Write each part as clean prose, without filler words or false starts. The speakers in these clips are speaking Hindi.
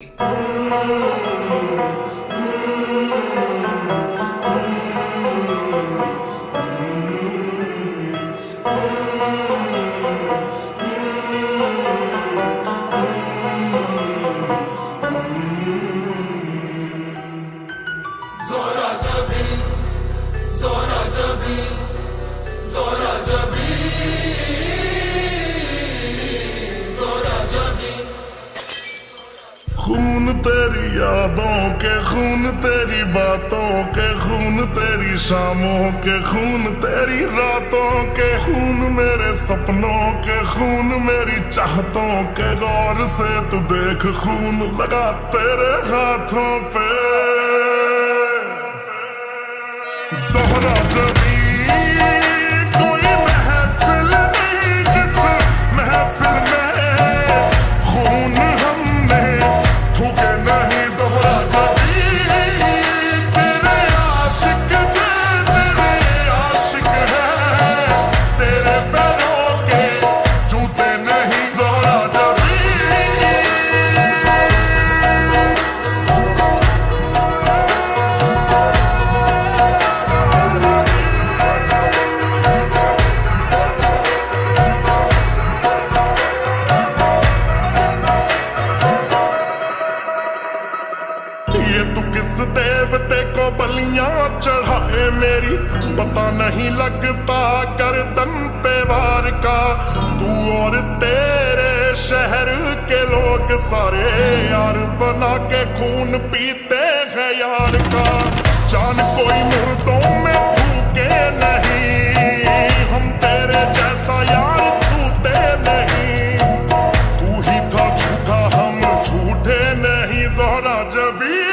ज़ोराजबीं ज़ोराजबीं ज़ोराजबीं ज़ोराजबीं। खून तेरी यादों के, खून तेरी बातों के, खून तेरी शामों के, खून तेरी रातों के, खून मेरे सपनों के, खून मेरी चाहतों के। गौर से तू देख, खून लगा तेरे हाथों पे। ज़ोराजबीं कोई महफिल नहीं, जिस महफिल में खून हमने थूके नहीं। ज़ोराजबीं तेरे आशिक थे, तेरे आशिक हैं, तेरे पैरों के जूते नहीं। ये तू किस देवते को बलियां चढ़ाए मेरी, पता नहीं लगता गर्दन पे वार का। तू और तेरे शहर के लोग सारे यार बना के खून पीते हैं यार का। जान कोई मुर्दों में फूके नहीं, हम तेरे जैसा यार छूते नहीं। तू ही था झूठा, हम झूठे नहीं। ज़ोराजबीं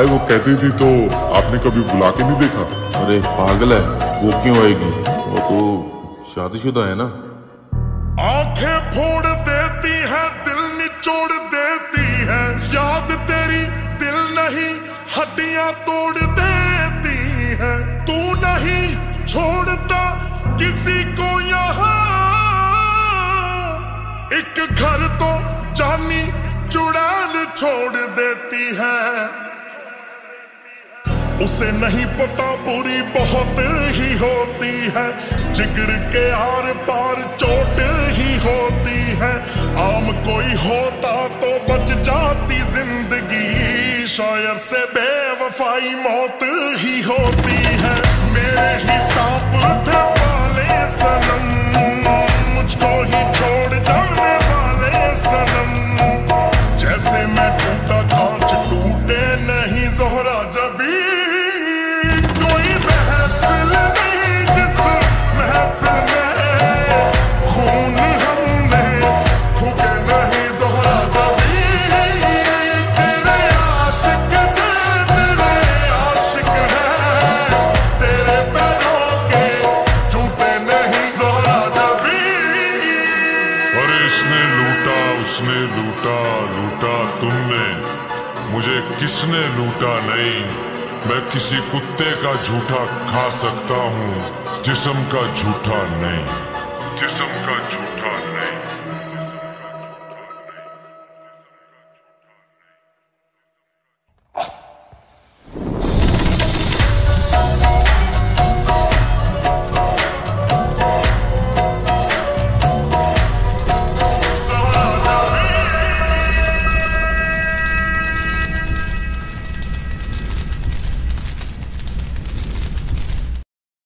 भाई वो कहती थी तो आपने कभी बुला के नहीं देखा? अरे पागल है वो, क्यों आएगी, वो तो शादीशुदा है ना। आंखें फोड़ देती है, दिल निचोड़ देती है, याद तेरी दिल नहीं हड्डियां तोड़ देती है। तू नहीं छोड़ता किसी को यहाँ, एक घर तो जानी चुड़ैल छोड़ देती है। उसे नहीं पता पूरी बहुत ही होती है, जिगर के आर पार चोट ही होती है। आम कोई होता तो बच जाती जिंदगी, शायर से बेवफाई मौत ही होती है। मेरे ही सांप थे पाले सनम, मुझको ही छोड़ जाने वाले सनम। जैसे मैं टूटा कांच टूटे नहीं। ज़ोराजबीं किसने लूटा, लूटा तुमने मुझे, किसने लूटा नहीं। मैं किसी कुत्ते का झूठा खा सकता हूँ, जिस्म का झूठा नहीं, जिस्म का झूठा।